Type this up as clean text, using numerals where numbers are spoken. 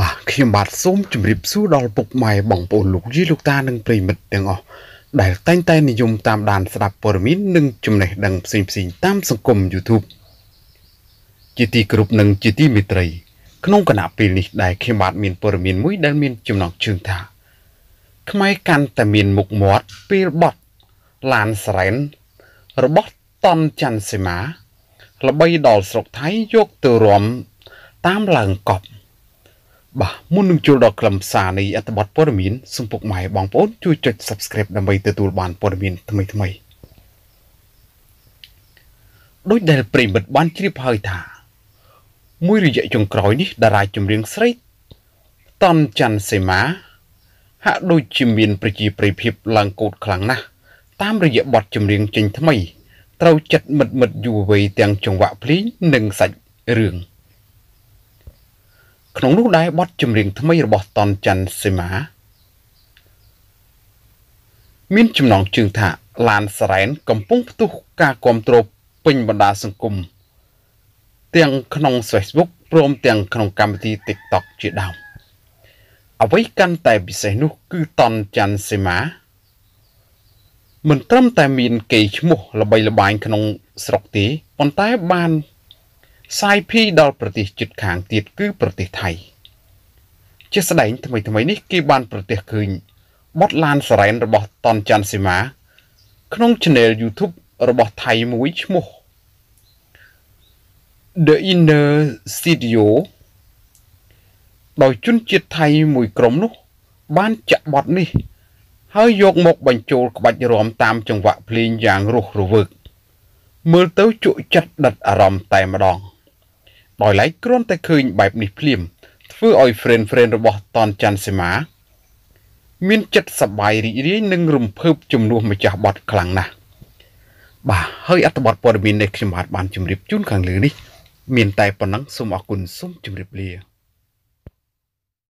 បាទខ្ញុំបាទសូមជម្រាបសួរដល់ពុកម៉ែបងប្អូនលោកយាយលោកតានិងប្រិមិត្តទាំងអស់ដែលតែងតែនិយមតាមដានស្ដាប់ព័ត៌មាននិងចំណេះដឹងផ្សេងៗតាមសង្គម បាទមុននឹងចូលដល់ខ្លឹមសារនៃអត្ថបទព័ត៌មានសូមពុកម៉ែបងប្អូនជួយចុច Subscribe ដើម្បីទទួលបានព័ត៌មានថ្មីៗ ក្នុងនោះដែរបទចម្រៀងថ្មីរបស់តនច័ន្ទសីមាមានចំណងជើងថាឡានសារ៉ែនកំពុងផ្ទុះការគាំទ្រពេញបណ្ដាសង្គមទាំងក្នុង Facebook ព្រមទាំងក្នុងកម្មវិធី TikTok ជាដើមអ្វីកាន់តែពិសេសនោះគឺតនច័ន្ទសីមាមិនត្រឹមតែមានកេរ្តិ៍ឈ្មោះល្បីល្បាញក្នុងស្រុកទេប៉ុន្តែបាន សាយភីដល់ប្រទេសជិតខាងទៀតគឺប្រទេសថៃជាស្ដែងថ្មីៗនេះគេបានប្រទះឃើញបទឡានសារ៉ែនរបស់តនច័ន្ទសីមាក្នុង Channel YouTube របស់ថៃមួយឈ្មោះ The Inner Studio ដោយជនជាតិថៃមួយក្រុមនោះបានចាក់បទនេះហើយយកមកបញ្ចូលក្បាច់រាំតាមចង្វាក់ភ្លេងយ៉ាងរស់រវើក មើលទៅជក់ចិត្តដិតអារម្មណ៍តែម្ដងដោយឡែកគ្រាន់តែឃើញបែបនេះភ្លាមធ្វើឲ្យ friend របស់តនច័ន្ទសីមាមានចិត្តសប្បាយរីករាយនិងរំភើបជំនួសម្ចាស់បទខ្លាំងណាស់បាទហើយអត្ថបទព័ត៌មាននេះខ្ញុំបាទបានជម្រាបជូនខាងលើនេះមានតែប៉ុណ្ណឹងសូមអរគុណសូមជម្រាបលា